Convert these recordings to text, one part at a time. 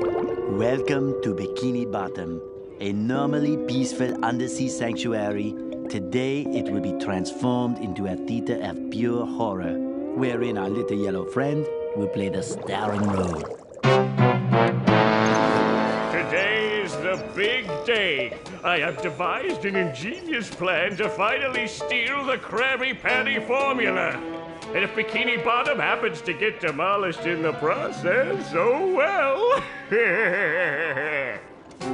Welcome to Bikini Bottom, a normally peaceful undersea sanctuary. Today it will be transformed into a theater of pure horror, wherein our little yellow friend will play the starring role. Today is the big day. I have devised an ingenious plan to finally steal the Krabby Patty formula. And if Bikini Bottom happens to get demolished in the process, oh well.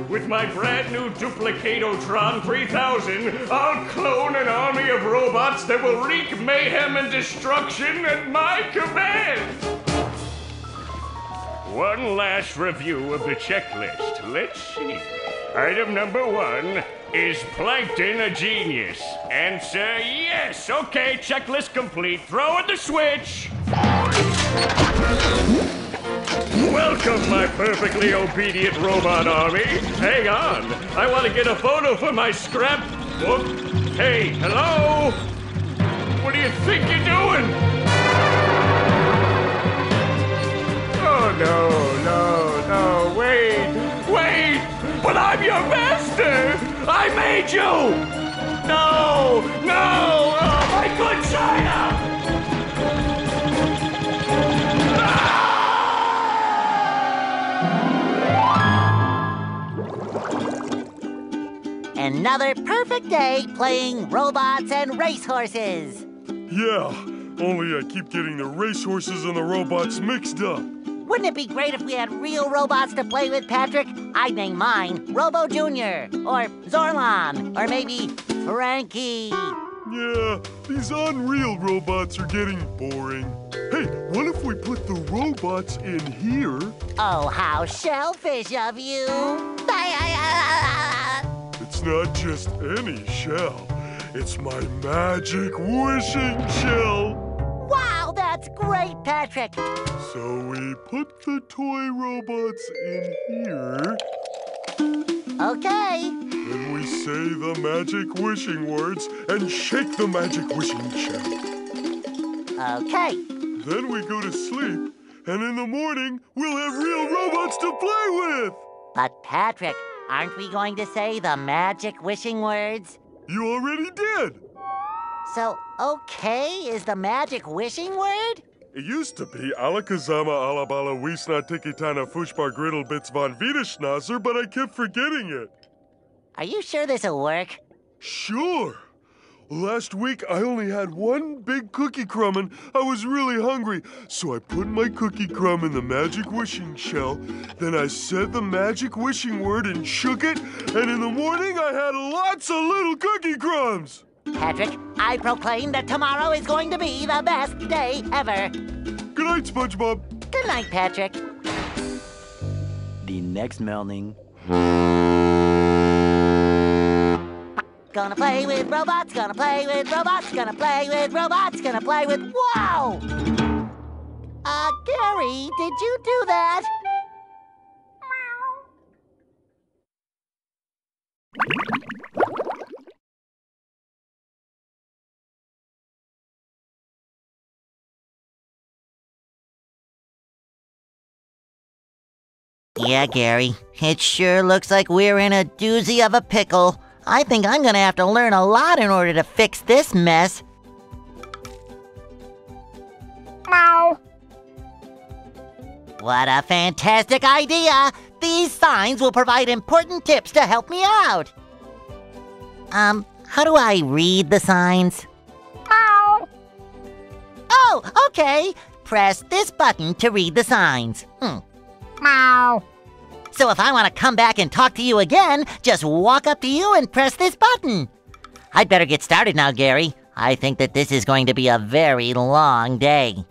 With my brand new Duplicatotron 3000, I'll clone an army of robots that will wreak mayhem and destruction at my command. One last review of the checklist. Let's see. Item number 1. Is Plankton a genius? Answer, yes. Okay, checklist complete. Throw in the switch. Welcome, my perfectly obedient robot army. Hang on. I want to get a photo for my scrap book. Hey, hello? What do you think you're doing? Oh, no, no, no. Wait. But I'm your master. I made you! No! Oh, my good China! Ah! Another perfect day playing robots and racehorses. Yeah, only I keep getting the racehorses and the robots mixed up. Wouldn't it be great if we had real robots to play with, Patrick? I'd name mine Robo Jr. or Zorlon or maybe Frankie. Yeah, these unreal robots are getting boring. Hey, what if we put the robots in here? Oh, how shellfish of you. It's not just any shell. It's my magic wishing shell. Wow, that's great, Patrick. So we put the toy robots in here. Okay. Then we say the magic wishing words and shake the magic wishing shell. Okay. Then we go to sleep, and in the morning, we'll have real robots to play with. But Patrick, aren't we going to say the magic wishing words? You already did. So, okay is the magic wishing word? It used to be Alakazama Alabala Wisna Tikitana Fushbar Griddle Bits Von Vitaschnazer, but I kept forgetting it. Are you sure this'll work? Sure. Last week, I only had one big cookie crumb and I was really hungry, so I put my cookie crumb in the magic wishing shell, then I said the magic wishing word and shook it, and in the morning, I had lots of little cookie crumbs. Patrick, I proclaim that tomorrow is going to be the best day ever. Good night, SpongeBob. Good night, Patrick. The next morning. Gonna play with robots, gonna play with robots, gonna play with robots, gonna play with... Wow! Gary, did you do that? Yeah, Gary, it sure looks like we're in a doozy of a pickle. I think I'm gonna have to learn a lot in order to fix this mess. Meow. What a fantastic idea! These signs will provide important tips to help me out. How do I read the signs? Meow. Oh, okay. Press this button to read the signs. So if I want to come back and talk to you again, just walk up to you and press this button. I'd better get started now, Gary. I think that this is going to be a very long day.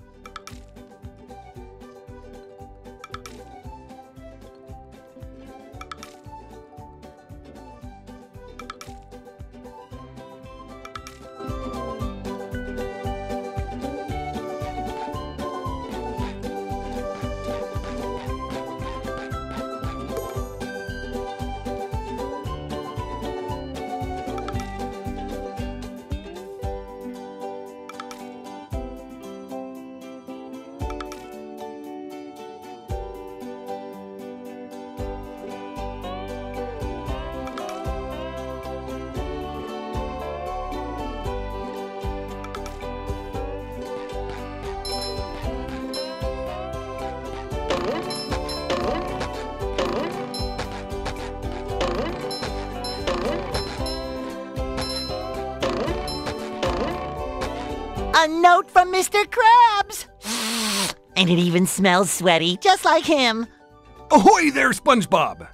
A note from Mr. Krabs! And it even smells sweaty, just like him. Ahoy there, SpongeBob!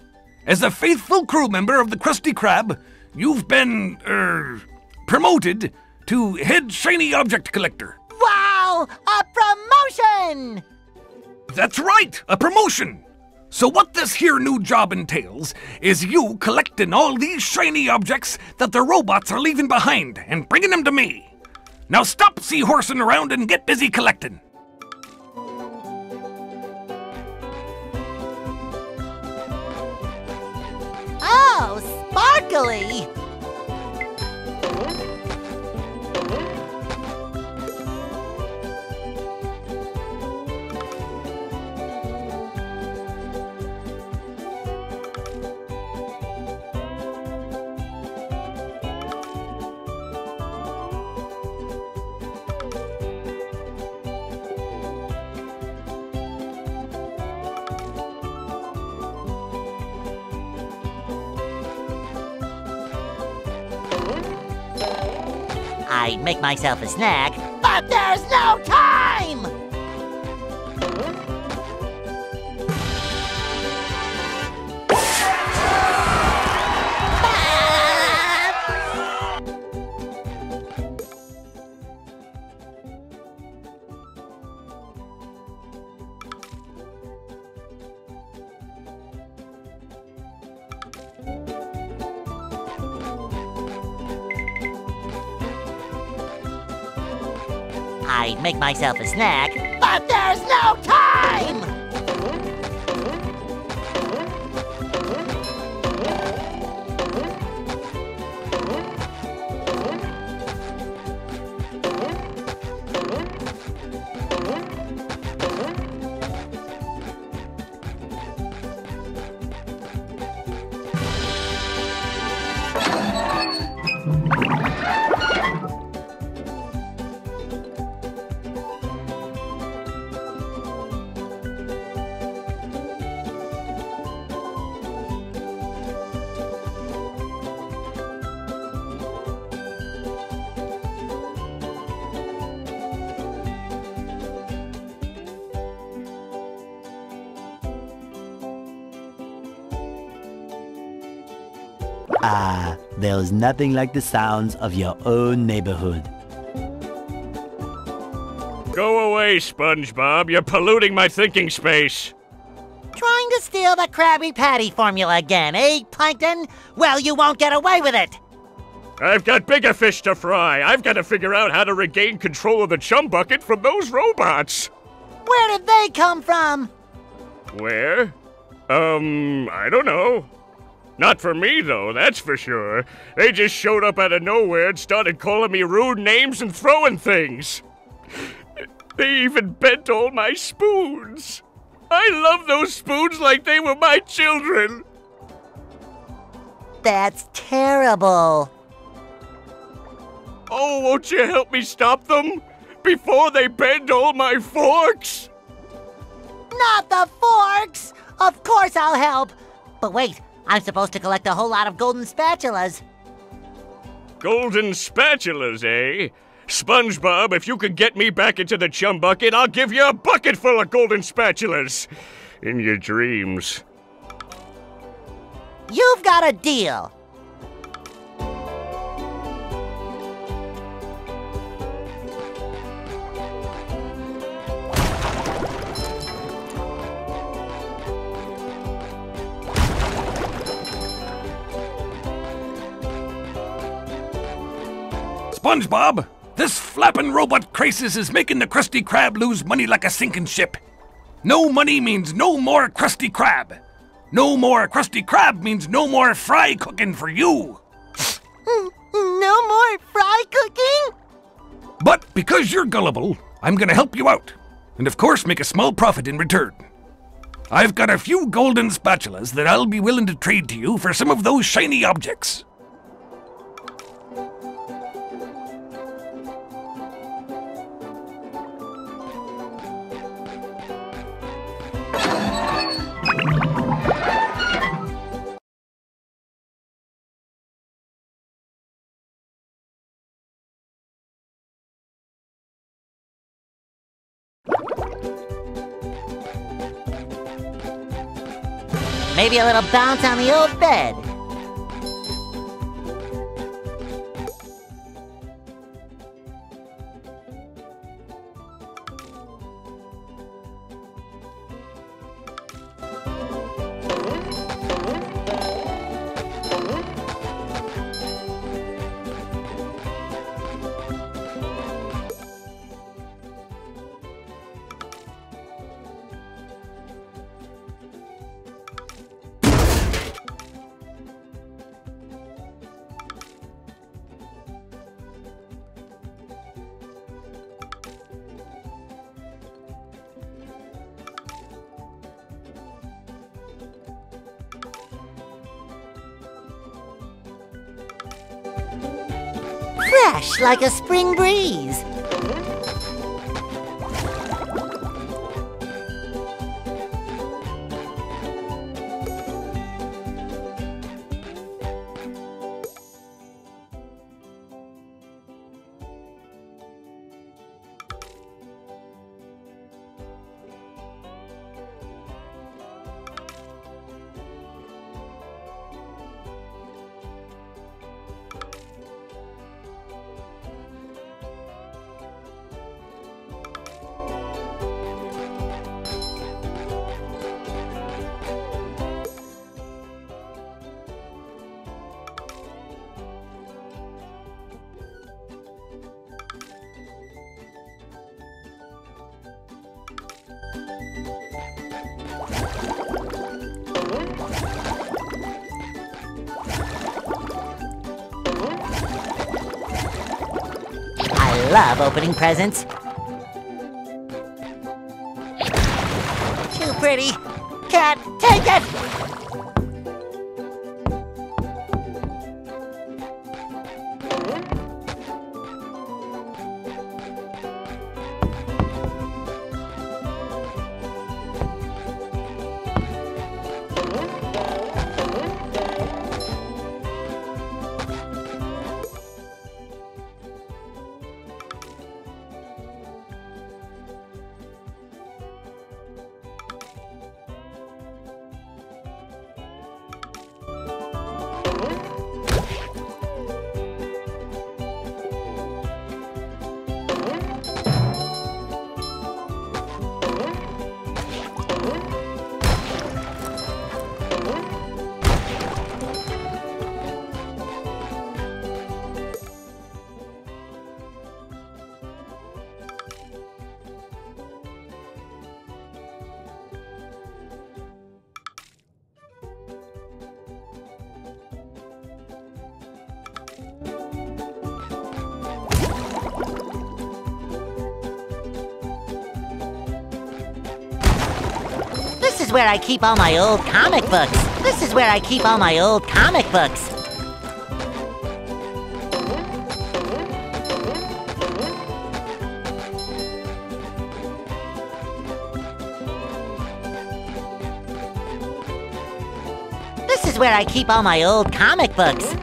As a faithful crew member of the Krusty Krab, you've been, promoted to Head Shiny Object Collector. Wow! A promotion! That's right, a promotion! So what this here new job entails is you collecting all these shiny objects that the robots are leaving behind and bringing them to me. Now stop seahorsing around and get busy collecting. Oh, sparkly! I'd make myself a snack, but there's no time! I'd make myself a snack, but there's no time! Ah, there's nothing like the sounds of your own neighborhood. Go away, SpongeBob. You're polluting my thinking space. Trying to steal the Krabby Patty formula again, eh, Plankton? Well, you won't get away with it. I've got bigger fish to fry. I've got to figure out how to regain control of the Chum Bucket from those robots. Where did they come from? Where? I don't know. Not for me, though, that's for sure. They just showed up out of nowhere and started calling me rude names and throwing things. They even bent all my spoons. I love those spoons like they were my children. That's terrible. Oh, won't you help me stop them before they bend all my forks? Not the forks! Of course I'll help. But wait. I'm supposed to collect a whole lot of golden spatulas. Golden spatulas, eh? SpongeBob, if you could get me back into the Chum Bucket, I'll give you a bucket full of golden spatulas. In your dreams. You've got a deal. SpongeBob, this flappin' robot crisis is making the Krusty Krab lose money like a sinking ship. No money means no more Krusty Krab. No more Krusty Krab means no more fry cooking for you. No more fry cooking? But because you're gullible, I'm gonna help you out. And of course make a small profit in return. I've got a few golden spatulas that I'll be willing to trade to you for some of those shiny objects. Maybe a little bounce on the old bed. Fresh like a spring breeze. I love opening presents. Too pretty. Can't take it! This is where I keep all my old comic books. This is where I keep all my old comic books. This is where I keep all my old comic books.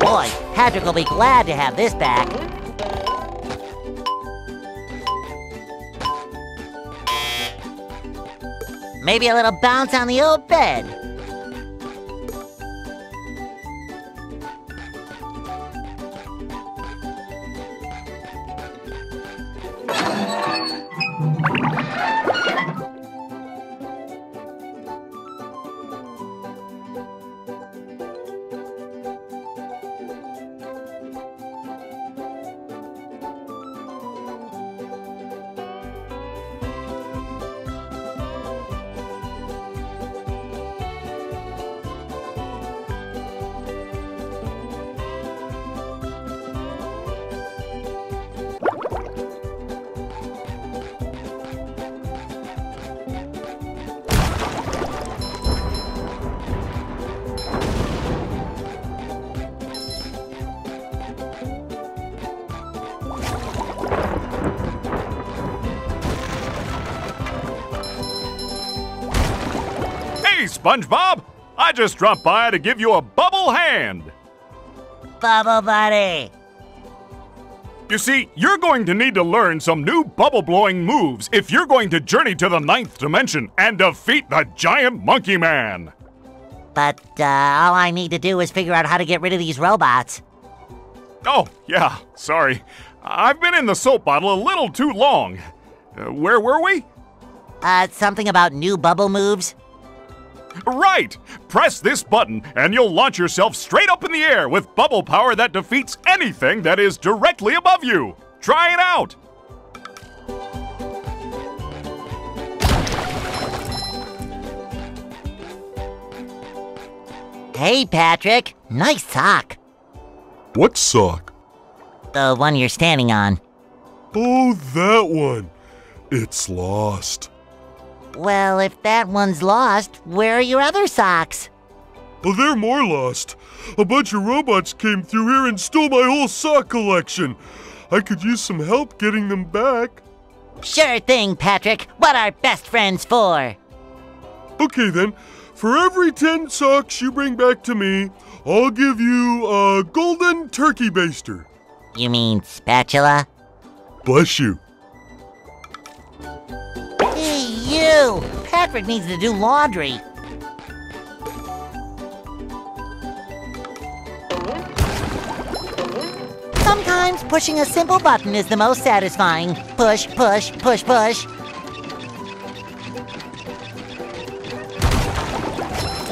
Boy, Patrick will be glad to have this back. Maybe a little bounce on the old bed. SpongeBob! I just dropped by to give you a bubble hand! Bubble buddy! You see, you're going to need to learn some new bubble-blowing moves if you're going to journey to the 9th dimension and defeat the giant monkey man! But, all I need to do is figure out how to get rid of these robots. Oh, yeah, sorry. I've been in the soap bottle a little too long. Where were we? Something about new bubble moves. Right! Press this button and you'll launch yourself straight up in the air with bubble power that defeats anything that is directly above you. Try it out! Hey, Patrick. Nice sock. What sock? The one you're standing on. Oh, that one. It's lost. Well, if that one's lost, where are your other socks? Well, they're more lost. A bunch of robots came through here and stole my whole sock collection. I could use some help getting them back. Sure thing, Patrick. What are best friends for? Okay, then. For every 10 socks you bring back to me, I'll give you a golden turkey baster. You mean spatula? Bless you. Ew! Patrick needs to do laundry. Sometimes pushing a simple button is the most satisfying. Push, push, push, push.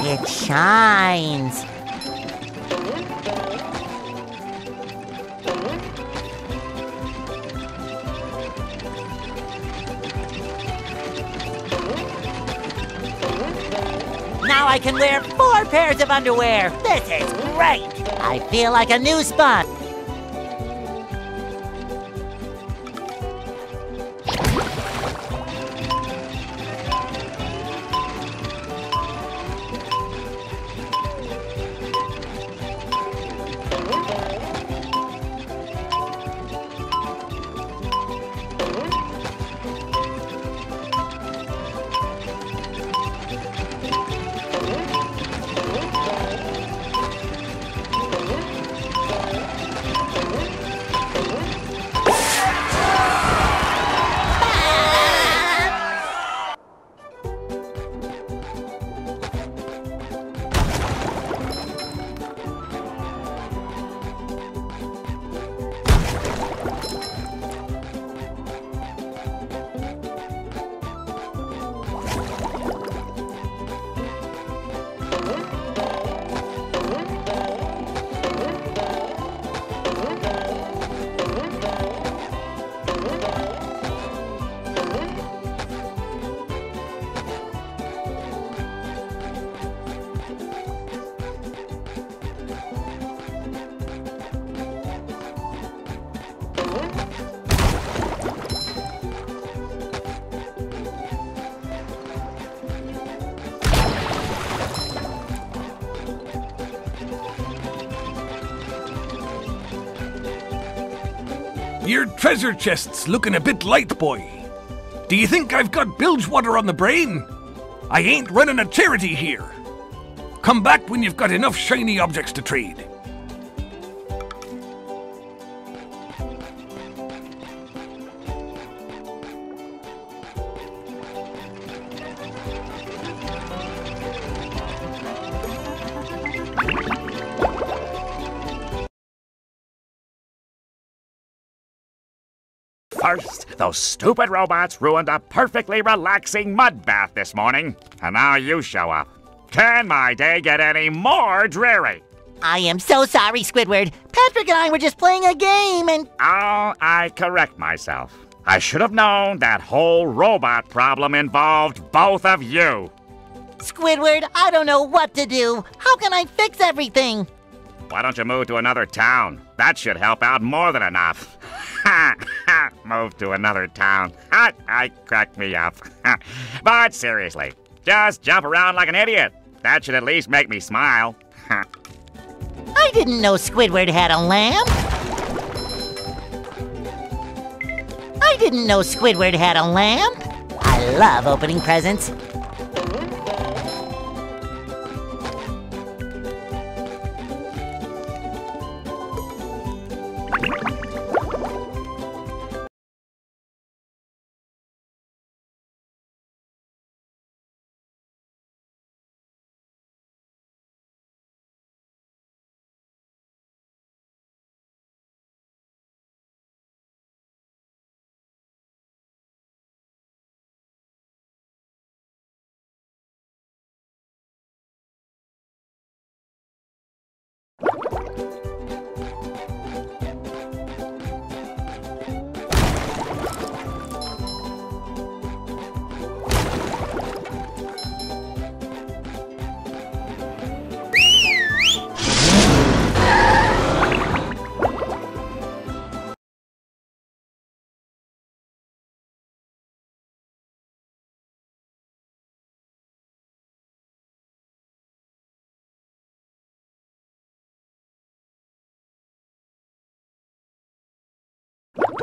It shines. Now I can wear 4 pairs of underwear. This is great. I feel like a new sponge. Your treasure chest's looking a bit light, boy. Do you think I've got Bilgewater on the brain? I ain't running a charity here. Come back when you've got enough shiny objects to trade. First, those stupid robots ruined a perfectly relaxing mud bath this morning, and now you show up. Can my day get any more dreary? I am so sorry, Squidward. Patrick and I were just playing a game and... Oh, I correct myself. I should have known that whole robot problem involved both of you. Squidward, I don't know what to do. How can I fix everything? Why don't you move to another town? That should help out more than enough. Ha! Ha! Move to another town. Ha! I cracked me up. But seriously, just jump around like an idiot. That should at least make me smile. I didn't know Squidward had a lamp. I didn't know Squidward had a lamp. I love opening presents.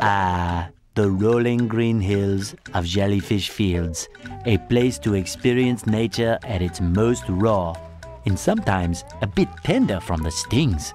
Ah, the rolling green hills of Jellyfish Fields, a place to experience nature at its most raw, and sometimes a bit tender from the stings.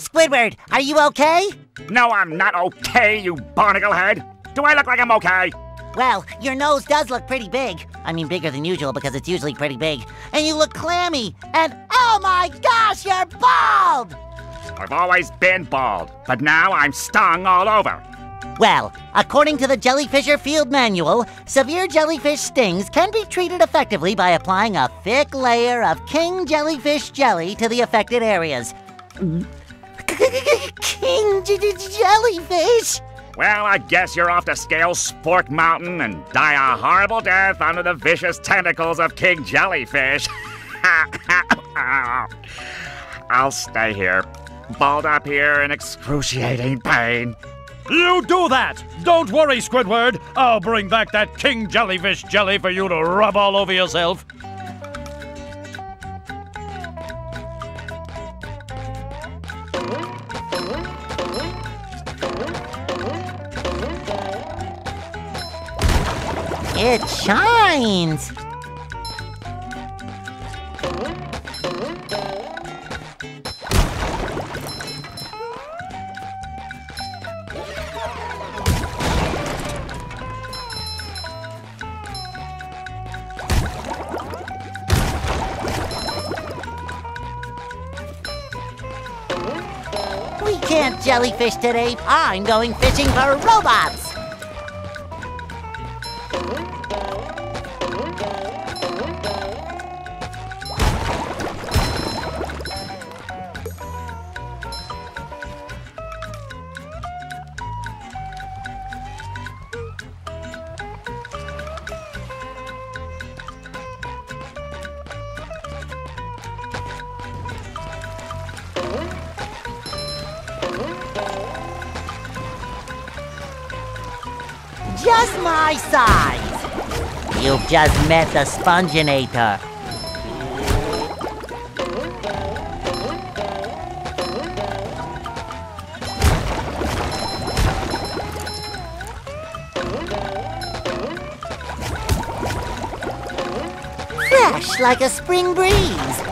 Squidward, are you okay? No, I'm not okay, you barnacle head. Do I look like I'm okay? Well, your nose does look pretty big. I mean, bigger than usual because it's usually pretty big. And you look clammy. And oh my gosh, you're bald! I've always been bald, but now I'm stung all over. Well, according to the Jellyfisher Field Manual, severe jellyfish stings can be treated effectively by applying a thick layer of King Jellyfish jelly to the affected areas. King Jellyfish? Well, I guess you're off to scale Spork Mountain and die a horrible death under the vicious tentacles of King Jellyfish. I'll stay here, balled up here in excruciating pain. You do that! Don't worry, Squidward! I'll bring back that King Jellyfish jelly for you to rub all over yourself. It shines! We can't jellyfish today. I'm going fishing for robots! Just my size! You've just met the Sponginator. Fresh like a spring breeze.